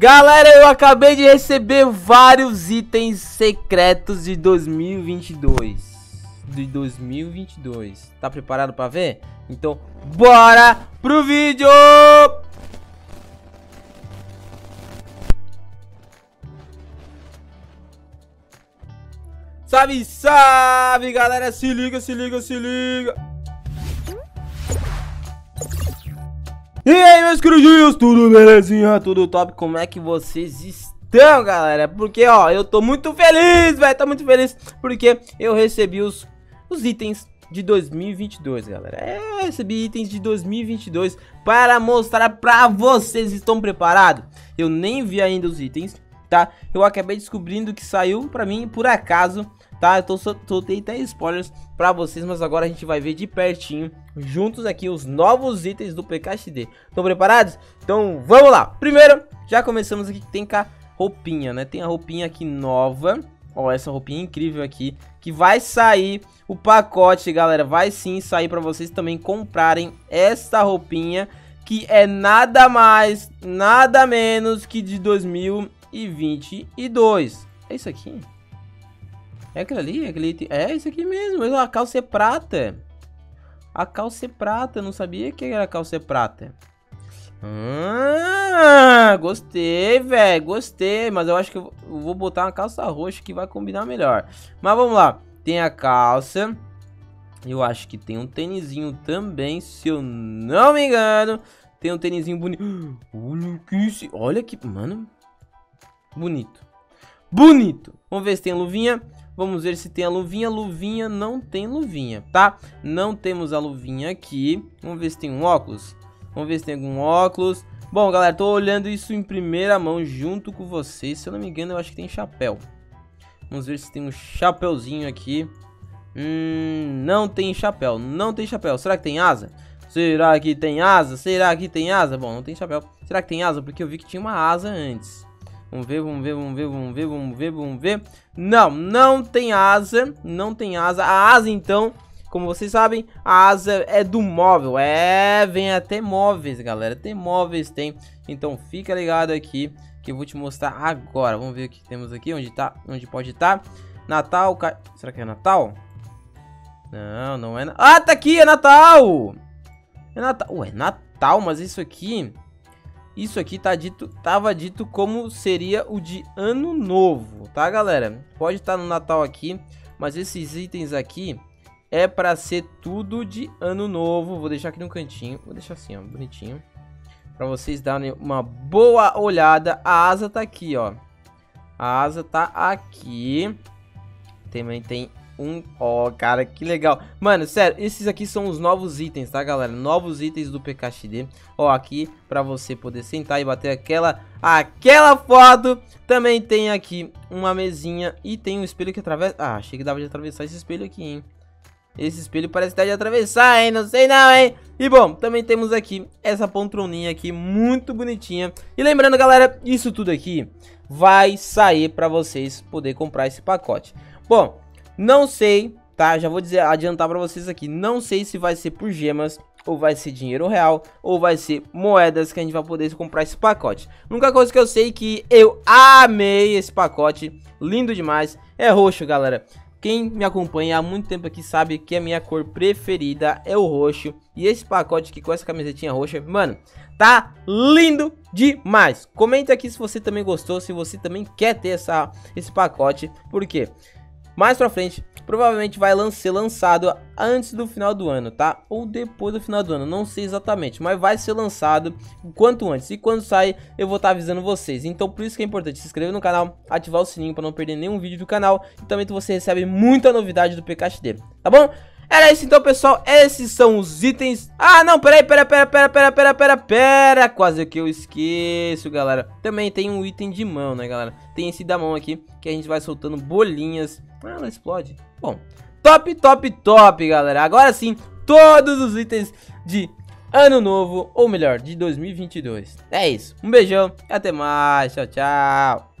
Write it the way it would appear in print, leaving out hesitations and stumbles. Galera, eu acabei de receber vários itens secretos de 2022. Tá preparado pra ver? Então, bora pro vídeo! Salve, salve, galera! Se liga, se liga, se liga! E aí, meus corujinhos, tudo belezinha? Tudo top? Como é que vocês estão, galera? Porque, ó, eu tô muito feliz, velho. Tô muito feliz porque eu recebi os itens de 2022, galera. Eu recebi itens de 2022 para mostrar pra vocês. Estão preparados? Eu nem vi ainda os itens, tá? Eu acabei descobrindo que saiu pra mim por acaso, tá? Eu soltei até spoilers pra vocês, mas agora a gente vai ver de pertinho juntos aqui os novos itens do PK XD. Estão preparados? Então vamos lá. Primeiro, já começamos aqui que tem a roupinha, né? Tem a roupinha aqui nova. Ó, essa roupinha incrível aqui, que vai sair o pacote, galera. Vai sim sair pra vocês também comprarem essa roupinha, que é nada mais, nada menos que de 2022. É isso aqui? É aquele ali? É, aquele... é isso aqui mesmo. A calça é prata. A calça é prata. Eu não sabia que era calça é prata. Gostei, velho. Gostei. Mas eu acho que eu vou botar uma calça roxa que vai combinar melhor. Mas vamos lá. Tem a calça. Eu acho que tem um tênisinho também, se eu não me engano. Tem um tênisinho bonito. Olha que isso. Olha que... Mano... Bonito. Bonito. Vamos ver se tem a luvinha. Vamos ver se tem a luvinha. Luvinha, não tem luvinha, tá? Não temos a luvinha aqui. Vamos ver se tem um óculos. Vamos ver se tem algum óculos. Bom, galera, tô olhando isso em primeira mão junto com vocês. Se eu não me engano, eu acho que tem chapéu. Vamos ver se tem um chapéuzinho aqui. Não tem chapéu. Não tem chapéu. Será que tem asa? Será que tem asa? Será que tem asa? Bom, não tem chapéu. Será que tem asa? Porque eu vi que tinha uma asa antes. Vamos ver, vamos ver, vamos ver, vamos ver, vamos ver, vamos ver. Não, não tem asa. Não tem asa. A asa, então, como vocês sabem, a asa é do móvel. É, vem até móveis, galera. Tem móveis, tem. Então fica ligado aqui que eu vou te mostrar agora. Vamos ver o que temos aqui, onde tá, onde pode estar. Natal, será que é Natal? Não, não é. Ah, tá aqui, é Natal! É Natal. Ué, Natal, mas isso aqui... Isso aqui tá dito, tava dito como seria o de ano novo, tá, galera? Pode estar no Natal aqui, mas esses itens aqui é pra ser tudo de ano novo. Vou deixar aqui no cantinho, vou deixar assim, ó, bonitinho, pra vocês darem uma boa olhada. A asa tá aqui, ó. A asa tá aqui. Também tem um... Ó, cara, que legal. Mano, sério, esses aqui são os novos itens, tá, galera? Novos itens do PK XD. Ó, aqui, pra você poder sentar e bater aquela foto. Também tem aqui uma mesinha e tem um espelho que atravessa... Ah, achei que dava de atravessar esse espelho aqui, hein? Esse espelho parece que dá de atravessar, hein? Não sei não, hein? E, bom, também temos aqui essa poltroninha aqui, muito bonitinha. E lembrando, galera, isso tudo aqui vai sair pra vocês poder comprar esse pacote. Bom... Não sei, tá? Já vou dizer, adiantar pra vocês aqui. Não sei se vai ser por gemas, ou vai ser dinheiro real, ou vai ser moedas que a gente vai poder comprar esse pacote. A única coisa que eu sei é que eu amei esse pacote. Lindo demais. É roxo, galera. Quem me acompanha há muito tempo aqui sabe que a minha cor preferida é o roxo. E esse pacote aqui com essa camisetinha roxa, mano, tá lindo demais. Comenta aqui se você também gostou, se você também quer ter esse pacote. Por quê? Mais pra frente, provavelmente vai ser lançado antes do final do ano, tá? Ou depois do final do ano, não sei exatamente, mas vai ser lançado o quanto antes. E quando sair, eu vou estar avisando vocês. Então, por isso que é importante se inscrever no canal, ativar o sininho pra não perder nenhum vídeo do canal. E também você recebe muita novidade do PK XD, tá bom? Era isso então, pessoal. Esses são os itens. Ah, não, pera. Quase que eu esqueço, galera. Também tem um item de mão, né, galera? Tem esse da mão aqui, que a gente vai soltando bolinhas. Ah, ela explode. Bom, top, galera. Agora sim, todos os itens de ano novo, ou melhor, de 2022. É isso. Um beijão e até mais. Tchau, tchau.